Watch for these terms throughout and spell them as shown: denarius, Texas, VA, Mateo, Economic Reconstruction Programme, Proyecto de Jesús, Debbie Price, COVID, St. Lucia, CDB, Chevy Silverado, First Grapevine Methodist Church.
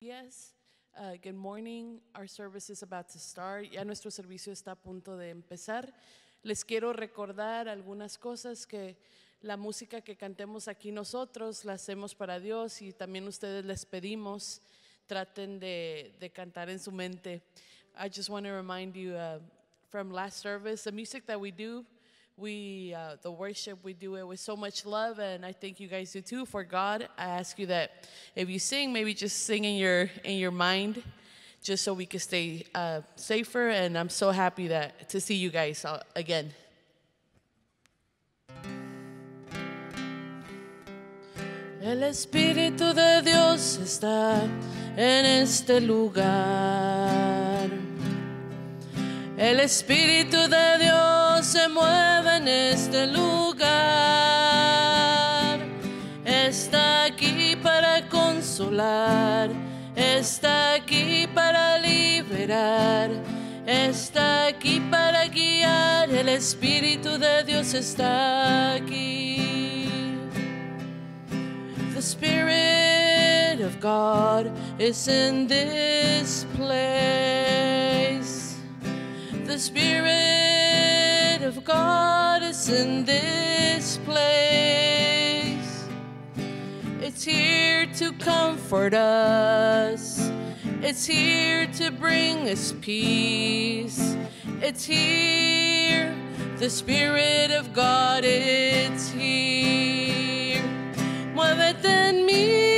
Yes. Good morning. Our service is about to start. Ya nuestro servicio está a punto de empezar. Les quiero recordar algunas cosas que la música que cantemos aquí nosotros la hacemos para Dios y también ustedes les pedimos traten de cantar en su mente. I just want to remind you from last service, the music that we do, the worship, we do it with so much love, and I think you guys do too. For God, I ask you that if you sing, maybe just sing in your mind, just so we can stay safer. And I'm so happy to see you guys again. El Espíritu de Dios está en este lugar. El Espíritu de Dios se mueve en este lugar. Está aquí para consolar, está aquí para liberar, está aquí para guiar. El Espíritu de Dios está aquí. The Spirit of God is in this place. The Spirit of God is in this place. It's here to comfort us. It's here to bring us peace. It's here. The Spirit of God is here. Muévete en mí.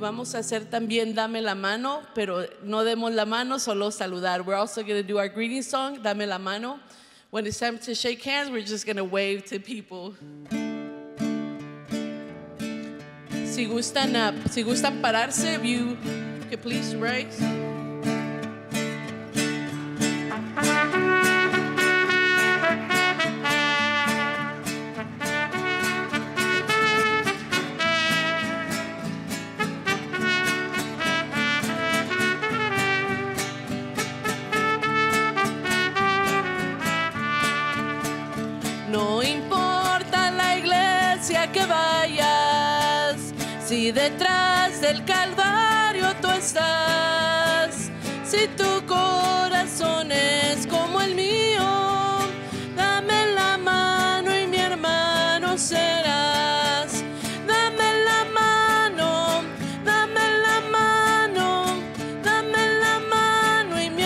Vamos a hacer también Dame la Mano, pero no demos la mano, solo saludar. We're also going to do our greeting song, Dame la Mano. When it's time to shake hands, we're just going to wave to people. Si gustan, pararse, if you could please rise. Si detrás del Calvario tú estás, si tu corazón es como el mío, dame la mano y mi hermano serás. Dame la mano, y mi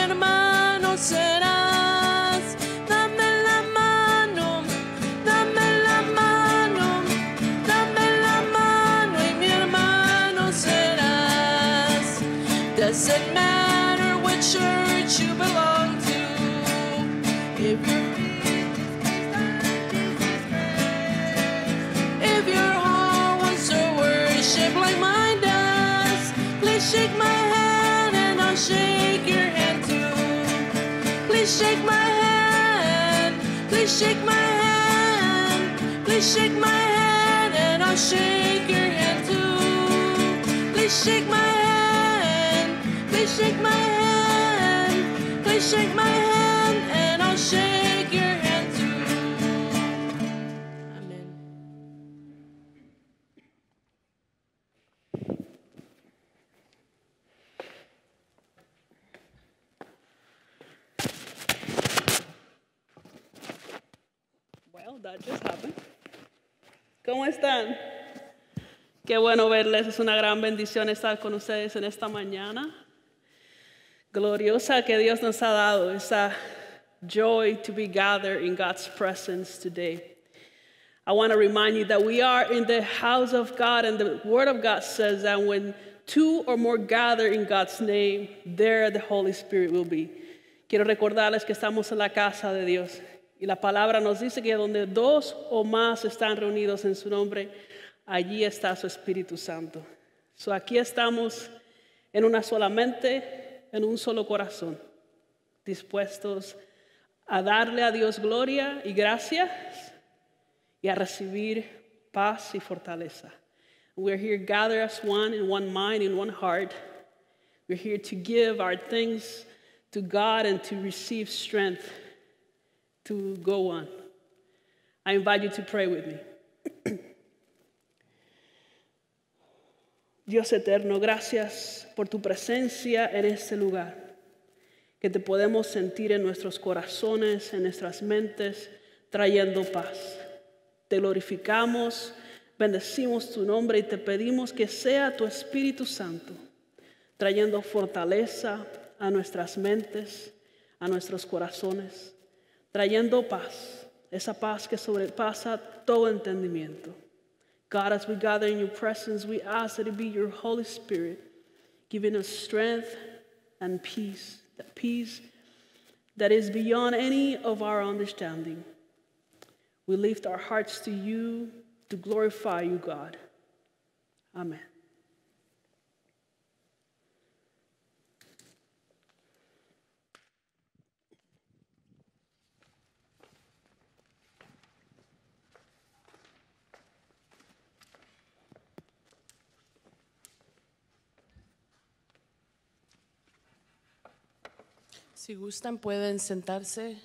hermano serás. Doesn't matter what church you belong to, if your heart wants to worship like mine does, please shake my hand and I'll shake your hand too. Please shake my hand, please shake my hand, please shake my hand and I'll shake your hand too. Please shake my hand. Please shake my hand, please shake my hand and I'll shake your hand too. Amén. Well, that just happened. ¿Cómo están? Qué bueno verles, es una gran bendición estar con ustedes en esta mañana gloriosa que Dios nos ha dado, esa joy to be gathered in God's presence today. I want to remind you that we are in the house of God, and the Word of God says that when two or more gather in God's name, there the Holy Spirit will be. Quiero recordarles que estamos en la casa de Dios y la palabra nos dice que donde dos o más están reunidos en su nombre, allí está su Espíritu Santo. So aquí estamos en una sola mente, en un solo corazón, dispuestos a darle a Dios gloria y gracias y a recibir paz y fortaleza. We're here gathered as one, in one mind, in one heart. We're here to give our things to God and to receive strength to go on. I invite you to pray with me. Dios eterno, gracias por tu presencia en este lugar, que te podemos sentir en nuestros corazones, en nuestras mentes, trayendo paz. Te glorificamos, bendecimos tu nombre y te pedimos que sea tu Espíritu Santo, trayendo fortaleza a nuestras mentes, a nuestros corazones, trayendo paz, esa paz que sobrepasa todo entendimiento. God, as we gather in your presence, we ask that it be your Holy Spirit giving us strength and peace, that peace that is beyond any of our understanding. We lift our hearts to you to glorify you, God. Amen. Si gustan, pueden sentarse.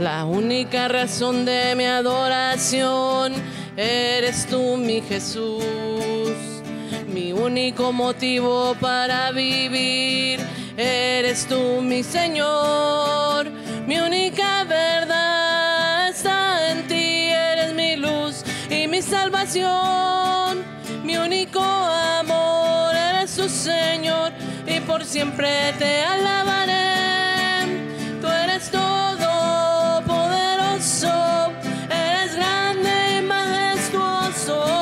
La única razón de mi adoración eres tú, mi Jesús. Mi único motivo para vivir, eres tú, mi Señor. Mi única verdad está en ti, eres mi luz y mi salvación. Mi único amor eres tu Señor y por siempre te alabaré. Tú eres todo poderoso, eres grande y majestuoso.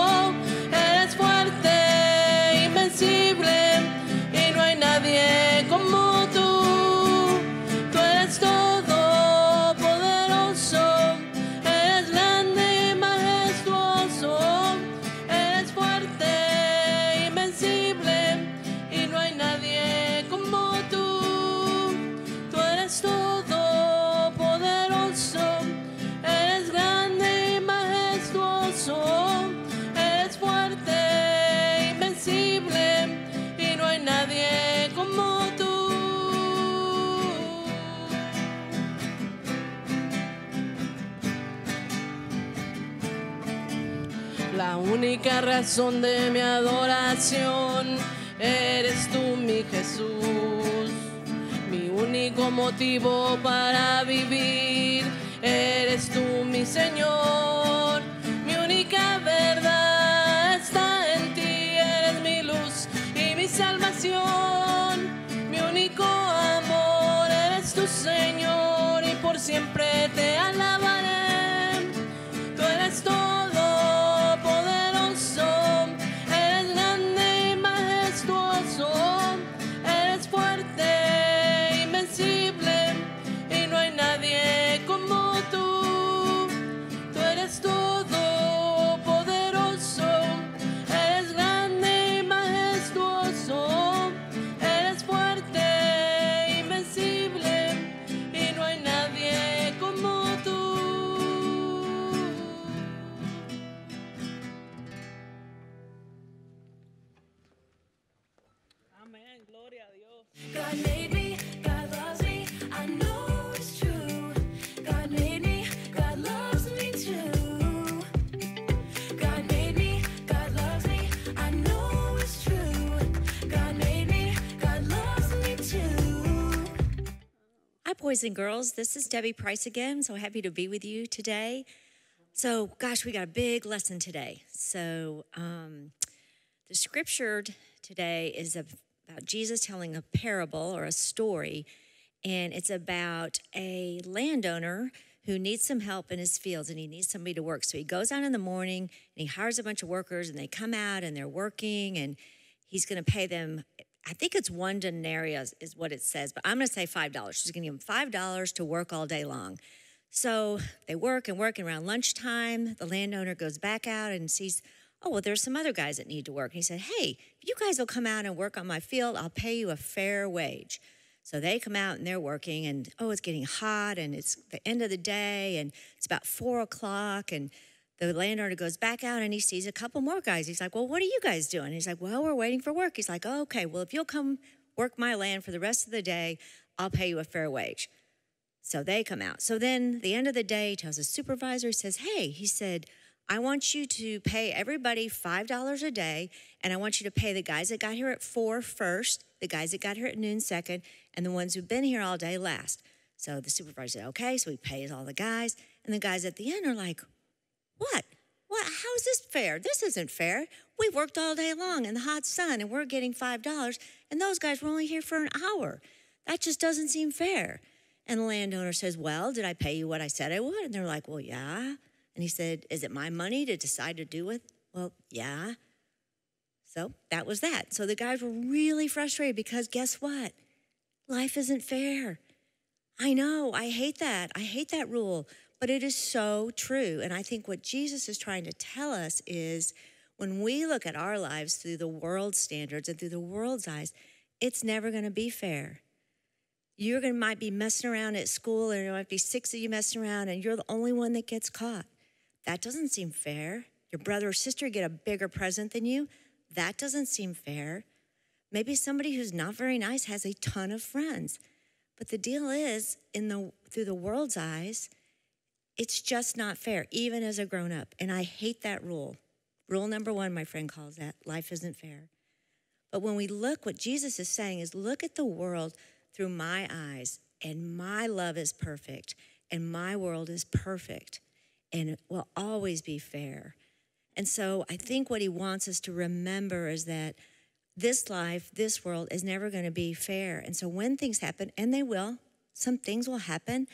La única razón de mi adoración eres tú, mi Jesús. Mi único motivo para vivir eres tú, mi Señor. Mi única verdad está en ti, eres mi luz y mi salvación. Mi único amor eres tu Señor y por siempre te alabaré. Tú eres todo. Todo poderoso, eres grande y majestuoso, eres fuerte Amén, gloria a Dios. God made me, God loves me, I know it's true. God made me, God loves me too. God made me, God loves me, I know it's true. God made me, God loves me too. Hi boys and girls, this is Debbie Price again. So happy to be with you today. So gosh, we got a big lesson today. So the scripture today is about Jesus telling a parable or a story, and it's about a landowner who needs some help in his fields, and he needs somebody to work. So he goes out in the morning, and he hires a bunch of workers, and they come out, and they're working, and he's going to pay them, I think it's $1 denarius is what it says, but I'm going to say $5. He's going to give them $5 to work all day long. So they work and work, and around lunchtime, the landowner goes back out and sees, oh, well, there's some other guys that need to work. And he said, hey, if you guys will come out and work on my field, I'll pay you a fair wage. So they come out and they're working, and oh, it's getting hot, and it's the end of the day, and it's about 4 o'clock, and the landowner goes back out and he sees a couple more guys. He's like, well, what are you guys doing? And he's like, well, we're waiting for work. He's like, oh, okay, well, if you'll come work my land for the rest of the day, I'll pay you a fair wage. So they come out. So then the end of the day, he tells his supervisor, he says, hey, he said, I want you to pay everybody $5 a day, and I want you to pay the guys that got here at 4 first, the guys that got here at noon second, and the ones who've been here all day last. So the supervisor said, okay, so he pays all the guys, and the guys at the end are like, what? What? How is this fair? This isn't fair. We worked all day long in the hot sun, and we're getting $5, and those guys were only here for an hour. That just doesn't seem fair. And the landowner says, well, did I pay you what I said I would? And they're like, well, yeah. And he said, is it my money to decide to do with? Well, yeah. So that was that. So the guys were really frustrated because guess what? Life isn't fair. I know, I hate that. I hate that rule, but it is so true. And I think what Jesus is trying to tell us is when we look at our lives through the world's standards and through the world's eyes, it's never gonna be fair. You're gonna might be messing around at school, and there might be 6 of you messing around, and you're the only one that gets caught. That doesn't seem fair. Your brother or sister get a bigger present than you. That doesn't seem fair. Maybe somebody who's not very nice has a ton of friends. But the deal is, through the world's eyes, it's just not fair, even as a grown-up. And I hate that rule. Rule number 1, my friend calls that, life isn't fair. But when we look, what Jesus is saying is, look at the world through my eyes, and my love is perfect, and my world is perfect, and it will always be fair. And so I think what he wants us to remember is that this life, this world is never going to be fair. And so when things happen, and they will, some things will happen,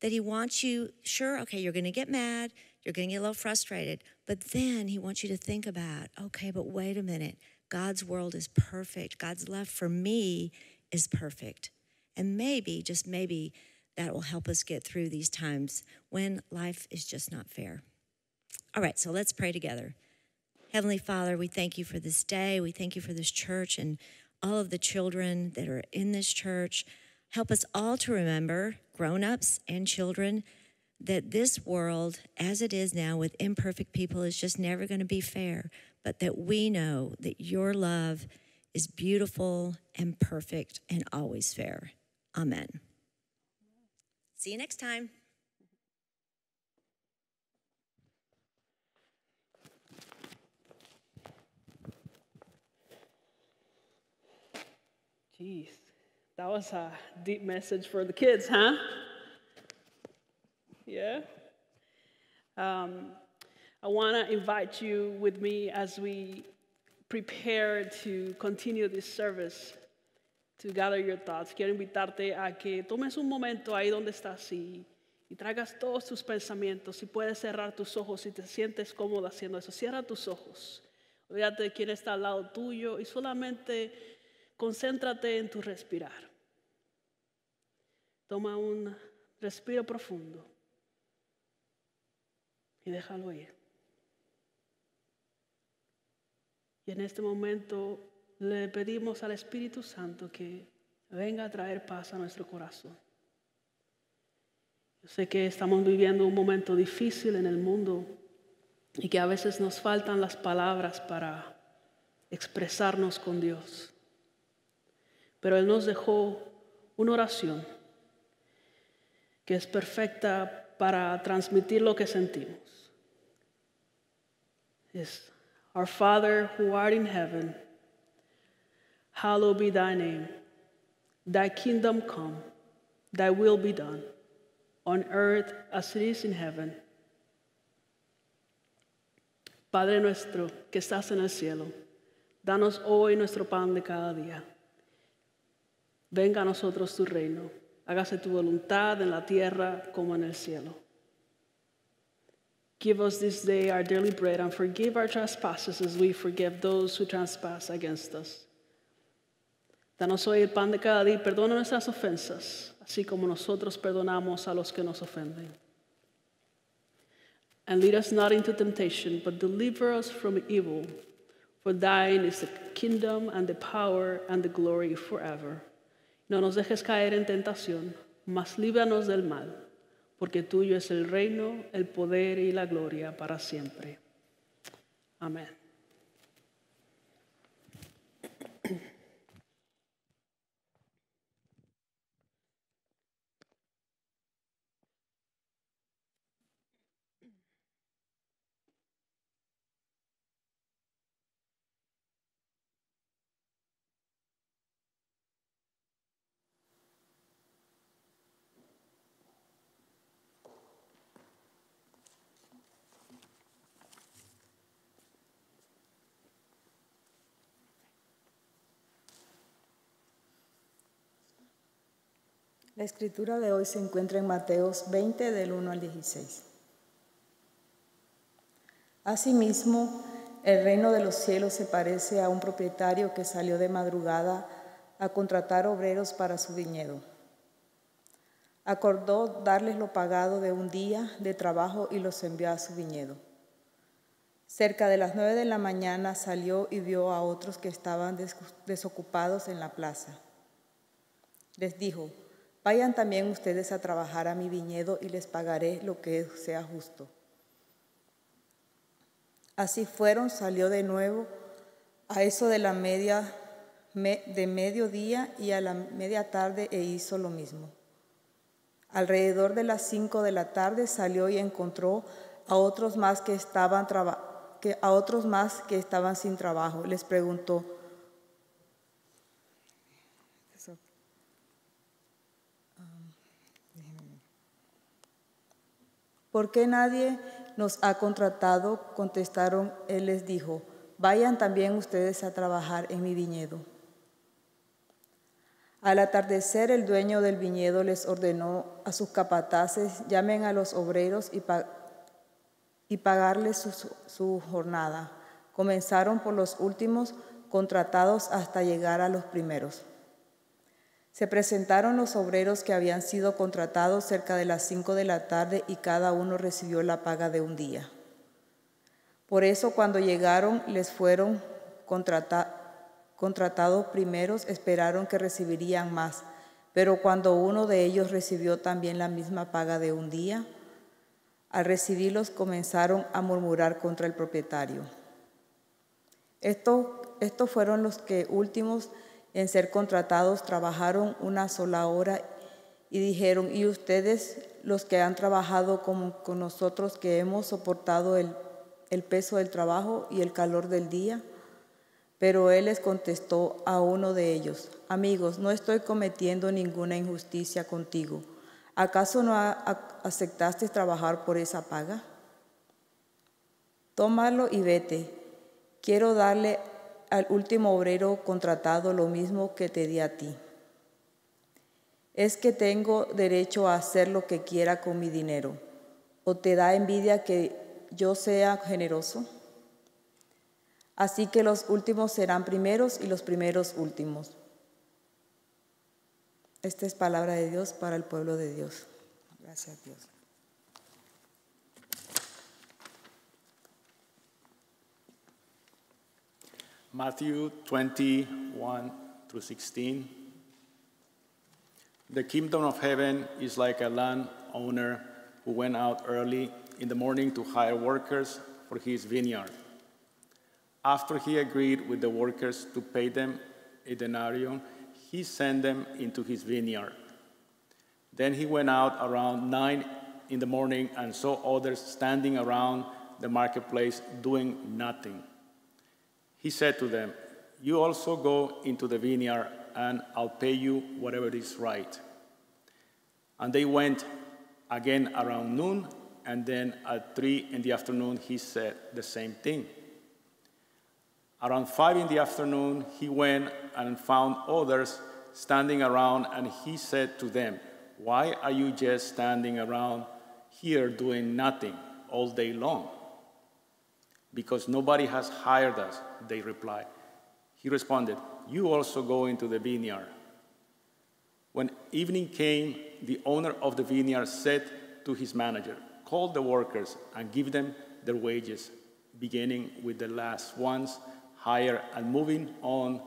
that he wants you, sure, okay, you're going to get mad, you're going to get a little frustrated, but then he wants you to think about, okay, but wait a minute, God's world is perfect. God's love for me is perfect. And maybe, just maybe, that will help us get through these times when life is just not fair. All right, so let's pray together. Heavenly Father, we thank you for this day. We thank you for this church and all of the children that are in this church. Help us all to remember, grown-ups and children, that this world, as it is now with imperfect people, is just never going to be fair, but that we know that your love is beautiful and perfect and always fair. Amen. See you next time. Jeez, that was a deep message for the kids, huh? Yeah. I want to invite you with me as we prepare to continue this service. To gather your thoughts, quiero invitarte a que tomes un momento ahí donde estás y traigas todos tus pensamientos. Si puedes cerrar tus ojos, si te sientes cómodo haciendo eso, cierra tus ojos. Olvídate de quién está al lado tuyo y solamente concéntrate en tu respirar. Toma un respiro profundo y déjalo ir. Y en este momento le pedimos al Espíritu Santo que venga a traer paz a nuestro corazón. Yo sé que estamos viviendo un momento difícil en el mundo y que a veces nos faltan las palabras para expresarnos con Dios. Pero Él nos dejó una oración que es perfecta para transmitir lo que sentimos. Es, Our Father who art in heaven, hallowed be thy name. Thy kingdom come, thy will be done, on earth as it is in heaven. Padre nuestro que estás en el cielo, danos hoy nuestro pan de cada día. Venga a nosotros tu reino, hágase tu voluntad en la tierra como en el cielo. Give us this day our daily bread and forgive our trespasses as we forgive those who trespass against us. Danos hoy el pan de cada día y perdona nuestras ofensas, así como nosotros perdonamos a los que nos ofenden. And lead us not into temptation, but deliver us from evil. For thine is the kingdom and the power and the glory forever. No nos dejes caer en tentación, mas líbranos del mal, porque tuyo es el reino, el poder y la gloria para siempre. Amén. La escritura de hoy se encuentra en Mateo 20, del 1 al 16. Asimismo, el reino de los cielos se parece a un propietario que salió de madrugada a contratar obreros para su viñedo. Acordó darles lo pagado de un día de trabajo y los envió a su viñedo. Cerca de las 9 de la mañana salió y vio a otros que estaban desocupados en la plaza. Les dijo, vayan también ustedes a trabajar a mi viñedo y les pagaré lo que sea justo. Así fueron, salió de nuevo a eso de mediodía y a la media tarde e hizo lo mismo. Alrededor de las 5 de la tarde salió y encontró a otros más que estaban sin trabajo. Les preguntó, ¿por qué nadie nos ha contratado? Contestaron, él les dijo, vayan también ustedes a trabajar en mi viñedo. Al atardecer, el dueño del viñedo les ordenó a sus capataces, llamen a los obreros y pagarles su jornada. Comenzaron por los últimos contratados hasta llegar a los primeros. Se presentaron los obreros que habían sido contratados cerca de las 5 de la tarde y cada uno recibió la paga de un día. Por eso cuando llegaron les fueron contratados primeros, esperaron que recibirían más. Pero cuando uno de ellos recibió también la misma paga de un día, al recibirlos comenzaron a murmurar contra el propietario. Estos fueron los que últimos en ser contratados, trabajaron una sola hora y dijeron, y ustedes los que han trabajado con nosotros que hemos soportado el peso del trabajo y el calor del día. Pero él les contestó a uno de ellos, amigos, no estoy cometiendo ninguna injusticia contigo. ¿Acaso no aceptaste trabajar por esa paga? Tómalo y vete. Quiero darle al último obrero contratado lo mismo que te di a ti. ¿Es que tengo derecho a hacer lo que quiera con mi dinero? ¿O te da envidia que yo sea generoso? Así que los últimos serán primeros y los primeros últimos. Esta es palabra de Dios para el pueblo de Dios. Gracias a Dios. Matthew 21 through 16. The kingdom of heaven is like a landowner who went out early in the morning to hire workers for his vineyard. After he agreed with the workers to pay them a denarius, he sent them into his vineyard. Then he went out around 9 in the morning and saw others standing around the marketplace doing nothing. He said to them, "You also go into the vineyard, and I'll pay you whatever is right." And they went again around noon, and then at 3 in the afternoon, he said the same thing. Around 5 in the afternoon, he went and found others standing around, and he said to them, "Why are you just standing around here doing nothing all day long?" "Because nobody has hired us," they replied. He responded, "You also go into the vineyard." When evening came, the owner of the vineyard said to his manager, "Call the workers and give them their wages, beginning with the last ones higher and moving on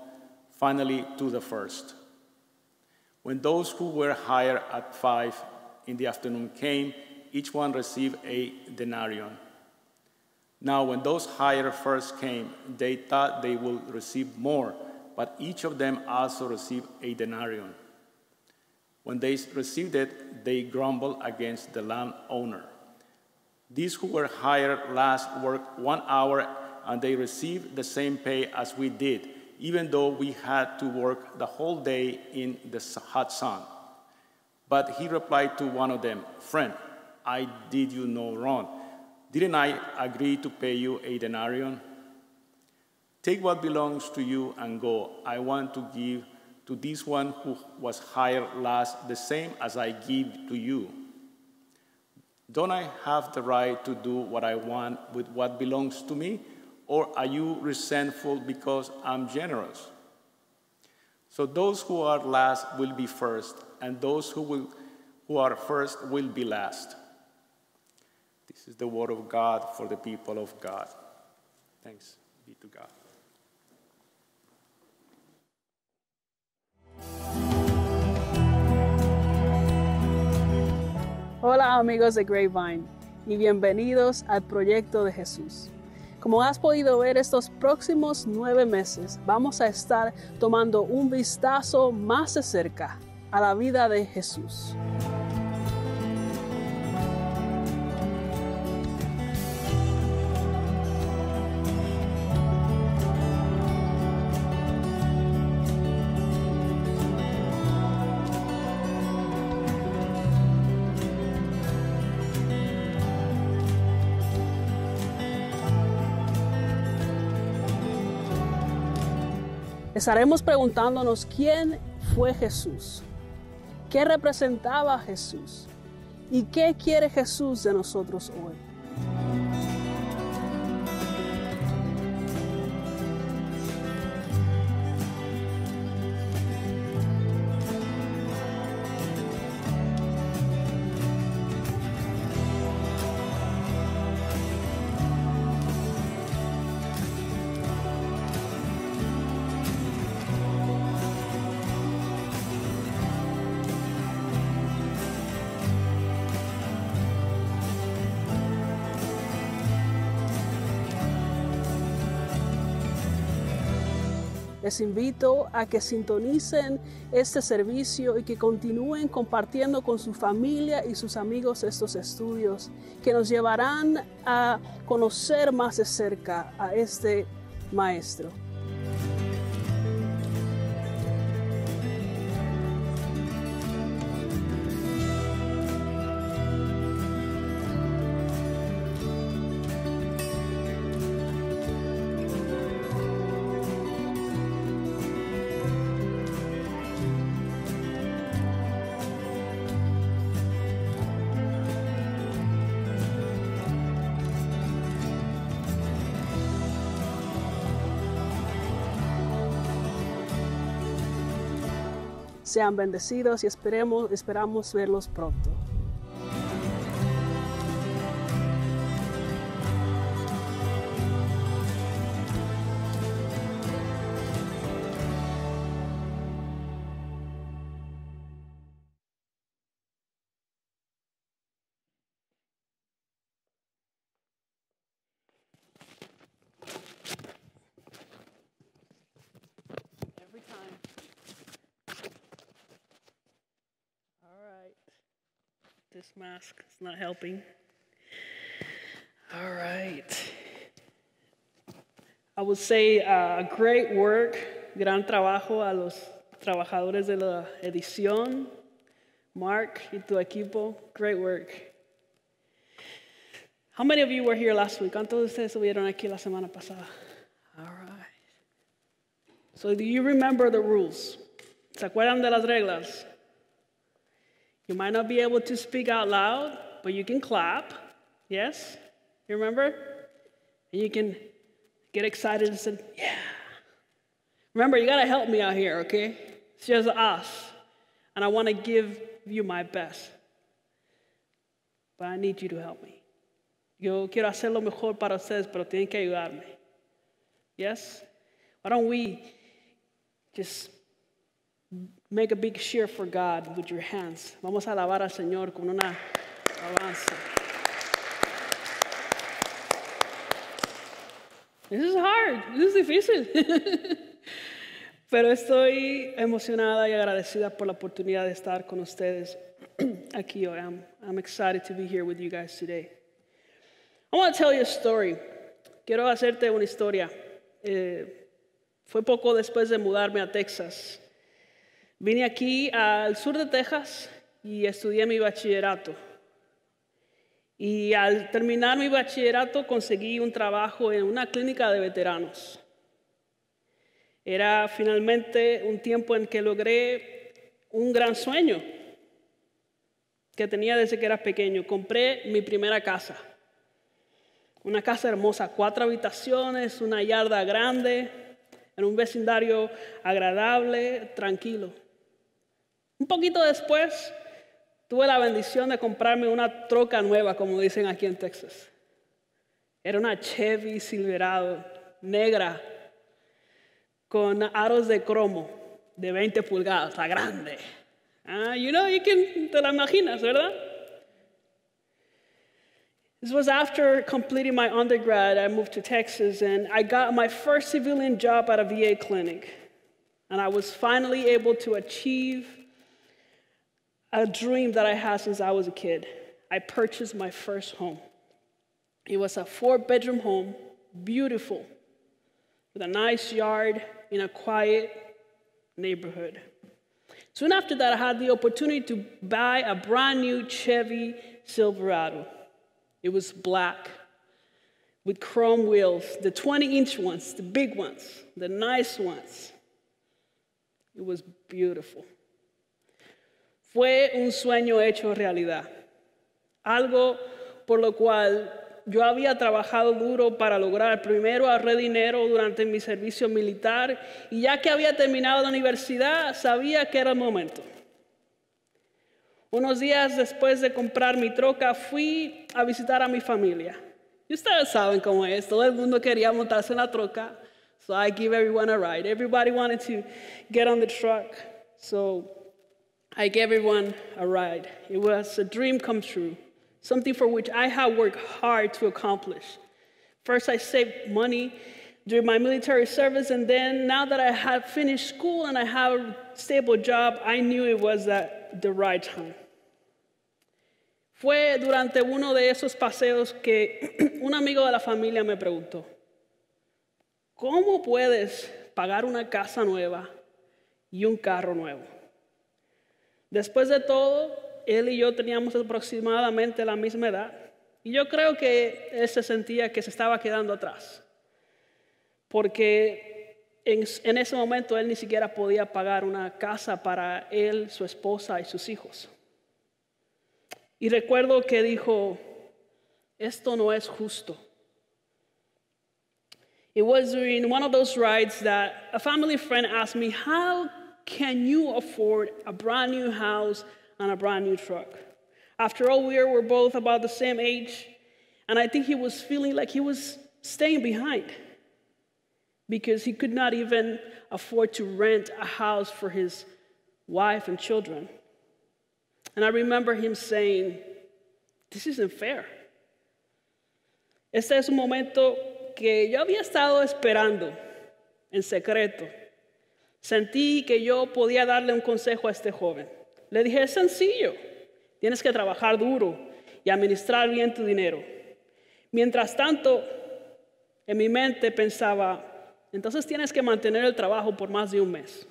finally to the first." When those who were hired at 5 in the afternoon came, each one received a denarius. Now when those hired first came, they thought they would receive more, but each of them also received a denarius. When they received it, they grumbled against the landowner. "These who were hired last worked 1 hour, and they received the same pay as we did, even though we had to work the whole day in the hot sun." But he replied to one of them, "Friend, I did you no wrong. Didn't I agree to pay you a denarius? Take what belongs to you and go. I want to give to this one who was hired last the same as I give to you. Don't I have the right to do what I want with what belongs to me? Or are you resentful because I'm generous? So those who are last will be first, and those who are first will be last." This is the word of God for the people of God. Thanks be to God. Hola amigos de Grapevine y bienvenidos al Proyecto de Jesús. Como has podido ver, estos próximos 9 meses vamos a estar tomando un vistazo más de cerca a la vida de Jesús. Estaremos preguntándonos quién fue Jesús, qué representaba Jesús y qué quiere Jesús de nosotros hoy. Les invito a que sintonicen este servicio y que continúen compartiendo con su familia y sus amigos estos estudios que nos llevarán a conocer más de cerca a este maestro. Sean bendecidos y esperamos verlos pronto. This mask is not helping. All right. I would say great work, gran trabajo a los trabajadores de la edición. Mark y tu equipo, great work. How many of you were here last week? ¿Cuántos de ustedes estuvieron aquí la semana pasada? All right. So do you remember the rules? ¿Se acuerdan de las reglas? You might not be able to speak out loud, but you can clap. Yes? You remember? And you can get excited and say, yeah. Remember, you gotta help me out here, okay? It's just us. And I wanna give you my best. But I need you to help me. Yo quiero hacer lo mejor para ustedes, pero tienen que ayudarme. Yes? Why don't we just make a big cheer for God with your hands. Vamos a alabar al Señor con una alabanza. This is hard. This is difícil. Pero estoy emocionada y agradecida por la oportunidad de estar con ustedes aquí hoy. I'm excited to be here with you guys today. I want to tell you a story. Quiero hacerte una historia. Fue poco después de mudarme a Texas. Vine aquí al sur de Texas y estudié mi bachillerato. Y al terminar mi bachillerato conseguí un trabajo en una clínica de veteranos. Era finalmente un tiempo en que logré un gran sueño que tenía desde que era pequeño. Compré mi primera casa. Una casa hermosa, 4 habitaciones, una yarda grande, en un vecindario agradable, tranquilo. Un poquito después, tuve la bendición de comprarme una troca nueva, como dicen aquí en Texas. Era una Chevy Silverado, negra, con aros de cromo, de 20 pulgadas, la grande. Te la imaginas, ¿verdad? This was after completing my undergrad. I moved to Texas, and I got my first civilian job at a VA clinic. And I was finally able to achieve a dream that I had since I was a kid. I purchased my first home. It was a 4-bedroom home, beautiful, with a nice yard in a quiet neighborhood. Soon after that, I had the opportunity to buy a brand new Chevy Silverado. It was black, with chrome wheels, the 20-inch ones, the big ones, the nice ones. It was beautiful. Fue un sueño hecho realidad, algo por lo cual yo había trabajado duro para lograr. Primero ahorré dinero durante mi servicio militar y ya que había terminado la universidad sabía que era el momento. Unos días después de comprar mi troca fui a visitar a mi familia. Y ustedes saben cómo es, todo el mundo quería montarse en la troca, so I give everyone a ride. Everybody wanted to get on the truck, so I gave everyone a ride. It was a dream come true, something for which I had worked hard to accomplish. First, I saved money during my military service, and then now that I had finished school and I have a stable job, I knew it was the right time. Fue durante uno de esos paseos que un amigo de la familia me preguntó, ¿cómo puedes pagar una casa nueva y un carro nuevo? Después de todo, él y yo teníamos aproximadamente la misma edad y yo creo que él se sentía que se estaba quedando atrás porque en ese momento él ni siquiera podía pagar una casa para él, su esposa y sus hijos. Y recuerdo que dijo, esto no es justo. It was during one of those rides that a family friend asked me, how can you afford a brand new house and a brand new truck? After all, we were both about the same age, and I think he was feeling like he was staying behind because he could not even afford to rent a house for his wife and children. And I remember him saying, this isn't fair. Este es un momento que yo había estado esperando en secreto. Sentí que yo podía darle un consejo a este joven. Le dije, es sencillo, Tienes que trabajar duro y administrar bien tu dinero. Mientras tanto, en mi mente pensaba, entonces tienes que mantener el trabajo por más de un mes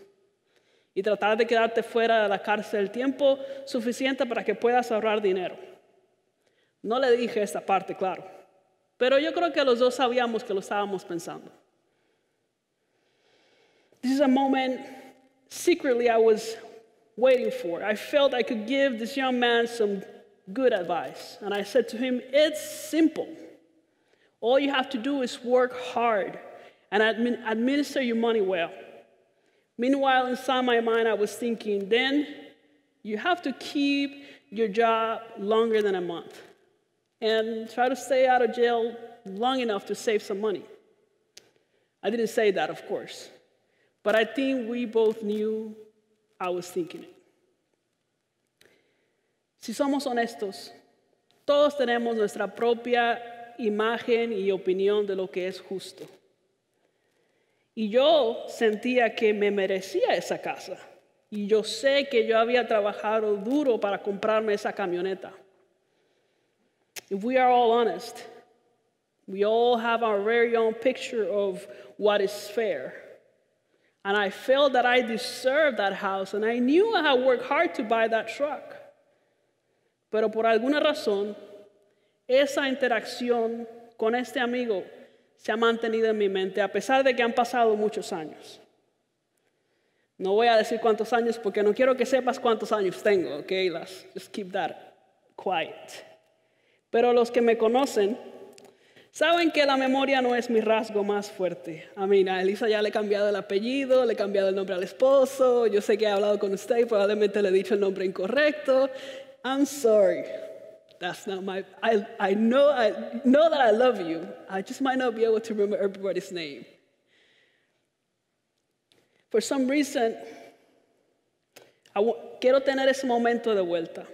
y tratar de quedarte fuera de la cárcel el tiempo suficiente para que puedas ahorrar dinero. No le dije esta parte, claro, pero yo creo que los dos sabíamos que lo estábamos pensando. This is a moment secretly I was waiting for. I felt I could give this young man some good advice. And I said to him, it's simple. All you have to do is work hard and administer your money well. Meanwhile, inside my mind, I was thinking, then you have to keep your job longer than a month and try to stay out of jail long enough to save some money. I didn't say that, of course, but I think we both knew I was thinking it. Si somos honestos, todos tenemos nuestra propia imagen y opinión de lo que es justo. Y yo sentía que me merecía esa casa. Y yo sé que yo había trabajado duro para comprarme esa camioneta. If we are all honest, we all have our very own picture of what is fair. And I felt that I deserved that house, and I knew I had worked hard to buy that truck. Pero por alguna razón, esa interacción con este amigo se ha mantenido en mi mente, a pesar de que han pasado muchos años. No voy a decir cuántos años, porque no quiero que sepas cuántos años tengo, ¿ok? Let's just keep that quiet. Pero los que me conocen saben que la memoria no es mi rasgo más fuerte. A Elisa ya le he cambiado el apellido, le he cambiado el nombre al esposo, yo sé que he hablado con usted y probablemente le he dicho el nombre incorrecto. I'm sorry, that's not my, I know that I love you, I just might not be able to remember everybody's name. For some reason, quiero tener ese momento de vuelta.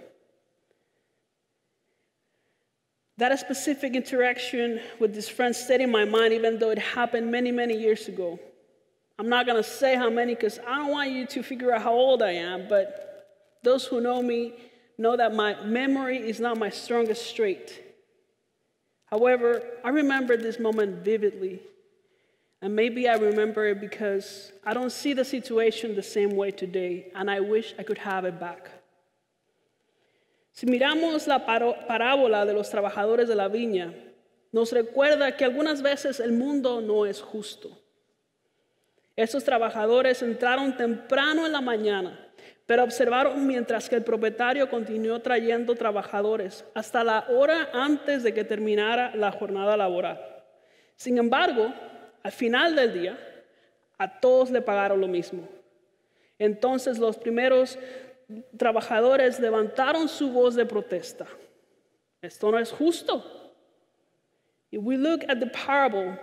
That specific interaction with this friend stayed in my mind, even though it happened many, many years ago. I'm not going to say how many, because I don't want you to figure out how old I am, but those who know me know that my memory is not my strongest trait. However, I remember this moment vividly, and maybe I remember it because I don't see the situation the same way today, and I wish I could have it back. Si miramos la parábola de los trabajadores de la viña, nos recuerda que algunas veces el mundo no es justo. Estos trabajadores entraron temprano en la mañana, pero observaron mientras que el propietario continuó trayendo trabajadores hasta la hora antes de que terminara la jornada laboral. Sin embargo, al final del día, a todos le pagaron lo mismo. Entonces los primeros trabajadores levantaron su voz de protesta. Esto no es justo. If we look at the parable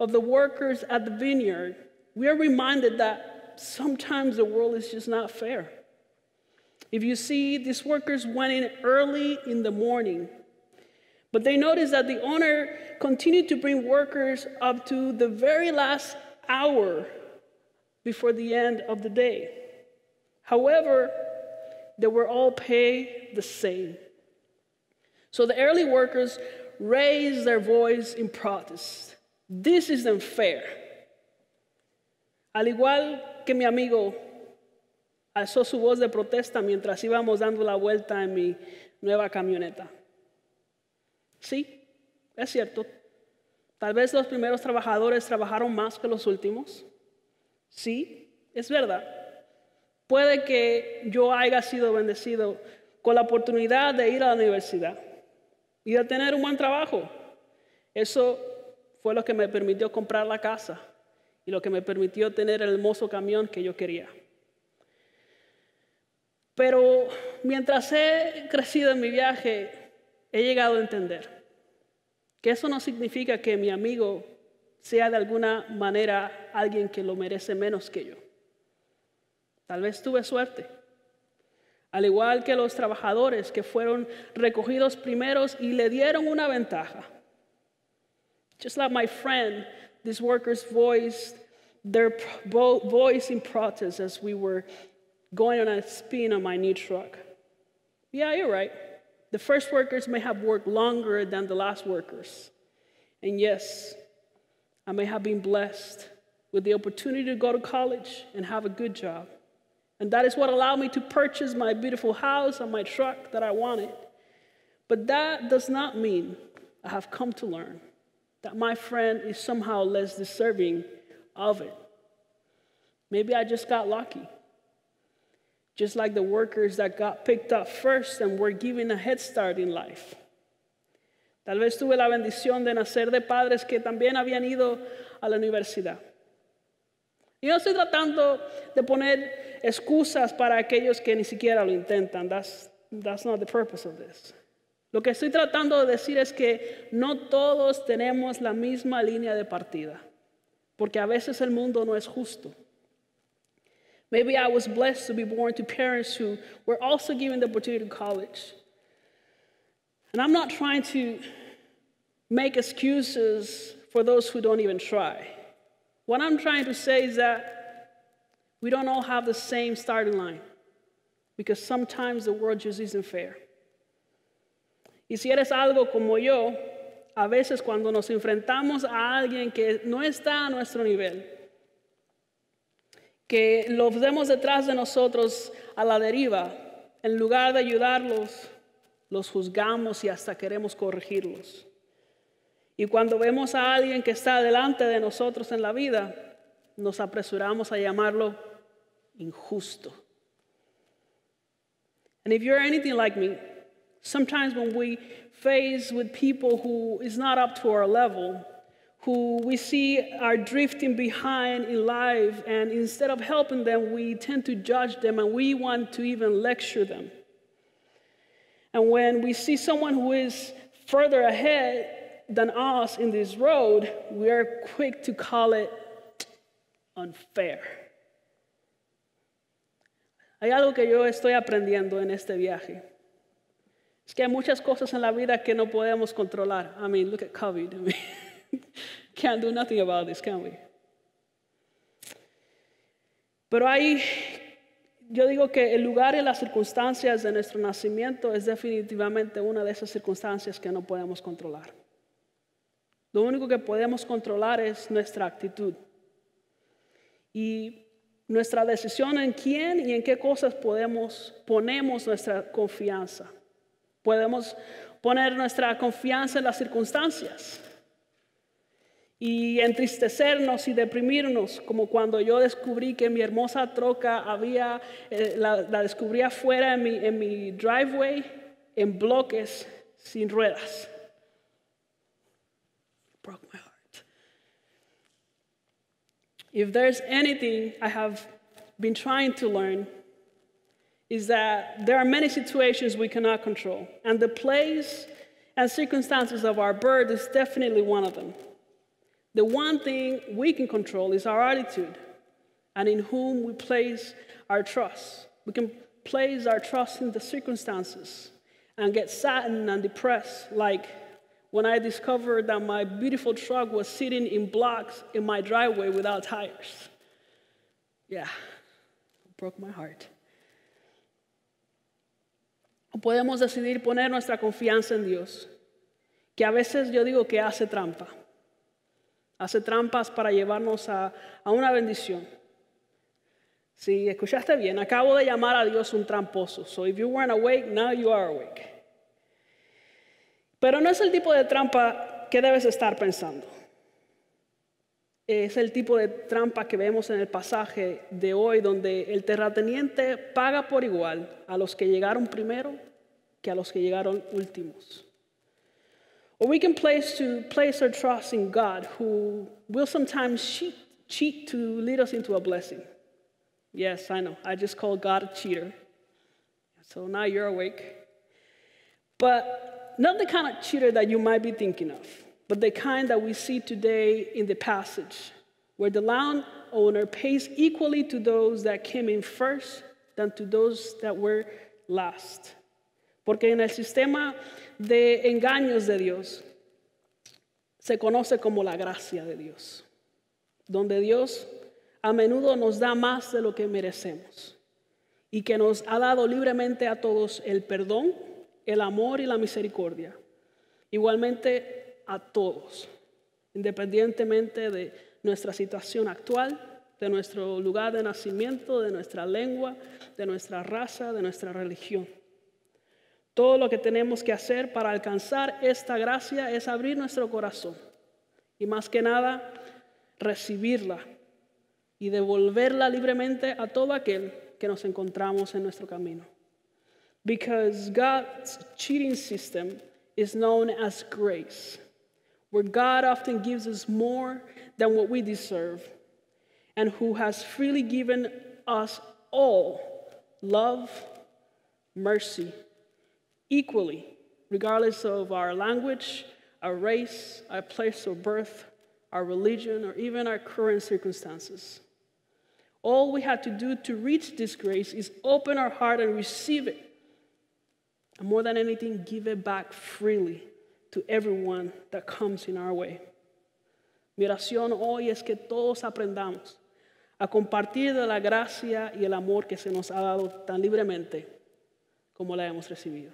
of the workers at the vineyard, we are reminded that sometimes the world is just not fair. If you see, these workers went in early in the morning, but they noticed that the owner continued to bring workers up to the very last hour before the end of the day. However, they were all paid the same. So the early workers raised their voice in protest. This isn't fair. Al igual que mi amigo alzó su voz de protesta mientras íbamos dando la vuelta en mi nueva camioneta. Sí, es cierto. Tal vez los primeros trabajadores trabajaron más que los últimos. Sí, es verdad. Puede que yo haya sido bendecido con la oportunidad de ir a la universidad y de tener un buen trabajo. Eso fue lo que me permitió comprar la casa y lo que me permitió tener el hermoso camión que yo quería. Pero mientras he crecido en mi viaje, he llegado a entender que eso no significa que mi amigo sea de alguna manera alguien que lo merece menos que yo. Tal vez tuve suerte. Al igual que los trabajadores que fueron recogidos primeros y le dieron una ventaja. Just like my friend, these workers voiced their voice in protest as we were going on a spin on my new truck. Yeah, you're right. The first workers may have worked longer than the last workers. And yes, I may have been blessed with the opportunity to go to college and have a good job. And that is what allowed me to purchase my beautiful house and my truck that I wanted. But that does not mean I have come to learn that my friend is somehow less deserving of it. Maybe I just got lucky. Just like the workers that got picked up first and were given a head start in life. Tal vez tuve la bendición de nacer de padres que también habían ido a la universidad. Y no estoy tratando de poner excusas para aquellos que ni siquiera lo intentan. That's not the purpose of this. Lo que estoy tratando de decir es que no todos tenemos la misma línea de partida, porque a veces el mundo no es justo. Maybe I was blessed to be born to parents who were also given the opportunity to college. And I'm not trying to make excuses for those who don't even try. What I'm trying to say is that we don't all have the same starting line, because sometimes the world just isn't fair. Y si eres algo como yo, a veces cuando nos enfrentamos a alguien que no está a nuestro nivel, que los vemos detrás de nosotros a la deriva, en lugar de ayudarlos, los juzgamos y hasta queremos corregirlos. Y cuando vemos a alguien que está delante de nosotros en la vida, nos apresuramos a llamarlo injusto. And if you're anything like me, sometimes when we face with people who is not up to our level, who we see are drifting behind in life, and instead of helping them, we tend to judge them and we want to even lecture them. And when we see someone who is further ahead than us in this road, we are quick to call it unfair. Hay algo que yo estoy aprendiendo en este viaje. Es que hay muchas cosas en la vida que no podemos controlar. I mean, look at COVID. I mean, can't do nothing about this, can we? Pero hay, yo digo que el lugar y las circunstancias de nuestro nacimiento es definitivamente una de esas circunstancias que no podemos controlar. Lo único que podemos controlar es nuestra actitud y nuestra decisión en quién y en qué cosas ponemos nuestra confianza. Podemos poner nuestra confianza en las circunstancias y entristecernos y deprimirnos, como cuando yo descubrí que mi hermosa troca había, la descubrí afuera en mi driveway, en bloques sin ruedas. It broke my heart. If there's anything I have been trying to learn, is that there are many situations we cannot control, and the place and circumstances of our birth is definitely one of them. The one thing we can control is our attitude and in whom we place our trust. We can place our trust in the circumstances and get saddened and depressed, like when I discovered that my beautiful truck was sitting in blocks in my driveway without tires. Yeah, it broke my heart. Podemos decidir poner nuestra confianza en Dios, que a veces yo digo que hace trampa. Hace trampas para llevarnos a una bendición. Si escuchaste bien, acabo de llamar a Dios un tramposo. So if you weren't awake, now you are awake. Pero no es el tipo de trampa que debes estar pensando. Es el tipo de trampa que vemos en el pasaje de hoy, donde el terrateniente paga por igual a los que llegaron primero que a los que llegaron últimos. Or we can place our trust in God, who will sometimes cheat to lead us into a blessing. Yes, I know, I just called God a cheater. So now you're awake. But not the kind of cheater that you might be thinking of, but the kind that we see today in the passage, where the landowner pays equally to those that came in first than to those that were last. Porque en el sistema de engaños de Dios se conoce como la gracia de Dios, donde Dios a menudo nos da más de lo que merecemos. y que nos ha dado libremente a todos el perdón, el amor y la misericordia. Igualmente a todos, independientemente de nuestra situación actual, de nuestro lugar de nacimiento, de nuestra lengua, de nuestra raza, de nuestra religión. Todo lo que tenemos que hacer para alcanzar esta gracia es abrir nuestro corazón y más que nada recibirla y devolverla libremente a todo aquel que nos encontramos en nuestro camino. Because God's cheating system is known as grace, where God often gives us more than what we deserve, and who has freely given us all love, mercy, equally, regardless of our language, our race, our place of birth, our religion, or even our current circumstances. All we have to do to reach this grace is open our heart and receive it. And more than anything, give it back freely to everyone that comes in our way. Mi oración hoy es que todos aprendamos a compartir de la gracia y el amor que se nos ha dado tan libremente como la hemos recibido.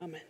Amén.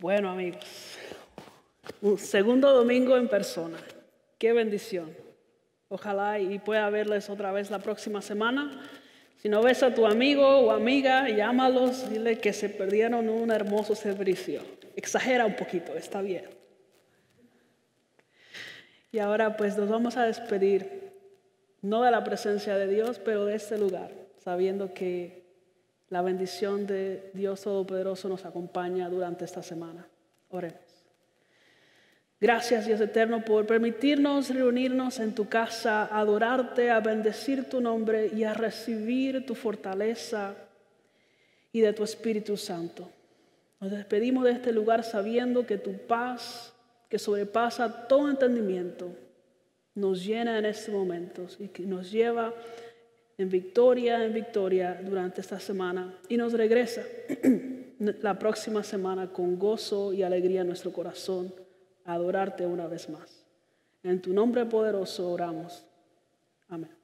Bueno, amigos, un segundo domingo en persona. ¡Qué bendición! Ojalá y pueda verles otra vez la próxima semana. Si no ves a tu amigo o amiga, llámalos, dile que se perdieron un hermoso servicio. Exagera un poquito, está bien. Y ahora pues nos vamos a despedir, no de la presencia de Dios, pero de este lugar, sabiendo que La bendición de Dios Todopoderoso nos acompaña durante esta semana. Oremos. Gracias, Dios eterno, por permitirnos reunirnos en tu casa, a adorarte, a bendecir tu nombre y a recibir tu fortaleza y de tu Espíritu Santo. Nos despedimos de este lugar sabiendo que tu paz, que sobrepasa todo entendimiento, nos llena en estos momentos y que nos lleva en victoria durante esta semana y nos regresa la próxima semana con gozo y alegría en nuestro corazón a adorarte una vez más. En tu nombre poderoso oramos. Amén.